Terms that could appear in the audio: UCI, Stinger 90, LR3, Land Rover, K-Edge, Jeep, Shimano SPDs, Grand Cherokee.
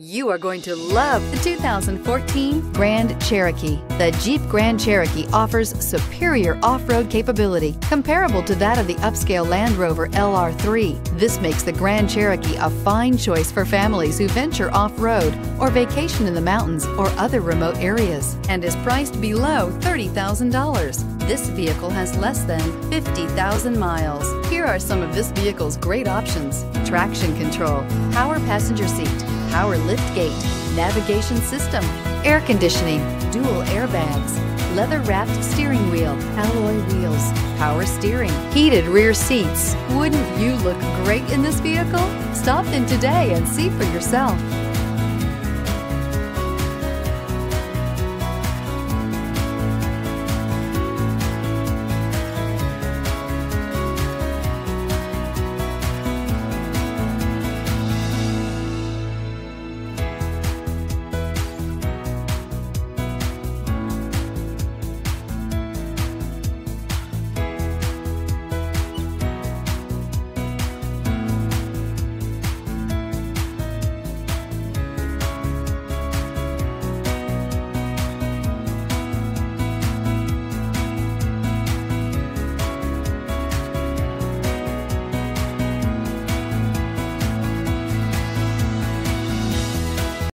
You are going to love the 2014 Grand Cherokee. The Jeep Grand Cherokee offers superior off-road capability comparable to that of the upscale Land Rover LR3. This makes the Grand Cherokee a fine choice for families who venture off-road or vacation in the mountains or other remote areas, and is priced below $30,000. This vehicle has less than 50,000 miles. Here are some of this vehicle's great options: traction control, power passenger seat, power liftgate, navigation system, air conditioning, dual airbags, leather-wrapped steering wheel, alloy wheels, power steering, heated rear seats. Wouldn't you look great in this vehicle? Stop in today and see for yourself.